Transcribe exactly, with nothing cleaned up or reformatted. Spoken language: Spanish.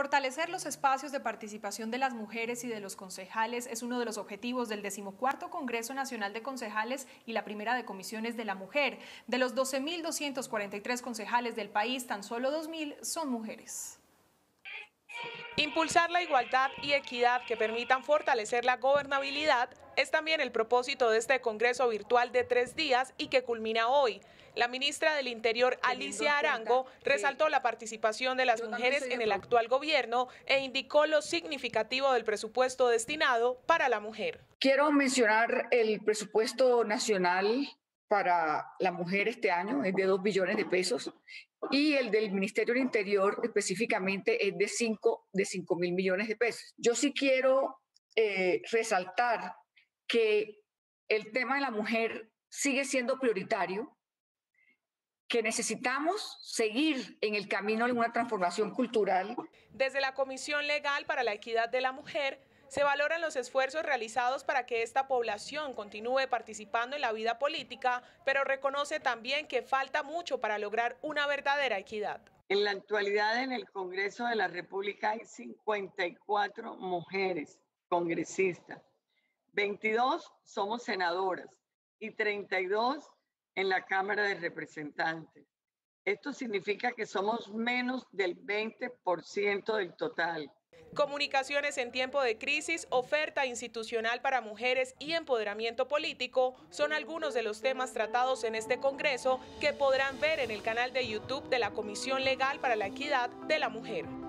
Fortalecer los espacios de participación de las mujeres y de los concejales es uno de los objetivos del decimocuarto Congreso Nacional de Concejales y la primera de comisiones de la mujer. De los doce mil doscientos cuarenta y tres concejales del país, tan solo dos mil son mujeres. Impulsar la igualdad y equidad que permitan fortalecer la gobernabilidad es también el propósito de este Congreso virtual de tres días y que culmina hoy. La ministra del Interior, Alicia Arango, resaltó la participación de las mujeres en el actual gobierno e indicó lo significativo del presupuesto destinado para la mujer. Quiero mencionar el presupuesto nacional para la mujer este año, es de dos billones de pesos, y el del Ministerio del Interior específicamente es de cinco mil millones de pesos. Yo sí quiero eh, resaltar que el tema de la mujer sigue siendo prioritario, que necesitamos seguir en el camino de una transformación cultural. Desde la Comisión Legal para la Equidad de la Mujer, se valoran los esfuerzos realizados para que esta población continúe participando en la vida política, pero reconoce también que falta mucho para lograr una verdadera equidad. En la actualidad, en el Congreso de la República hay cincuenta y cuatro mujeres congresistas, veintidós somos senadoras y treinta y dos en la Cámara de Representantes. Esto significa que somos menos del veinte por ciento del total. Comunicaciones en tiempo de crisis, oferta institucional para mujeres y empoderamiento político son algunos de los temas tratados en este Congreso que podrán ver en el canal de YouTube de la Comisión Legal para la Equidad de la Mujer.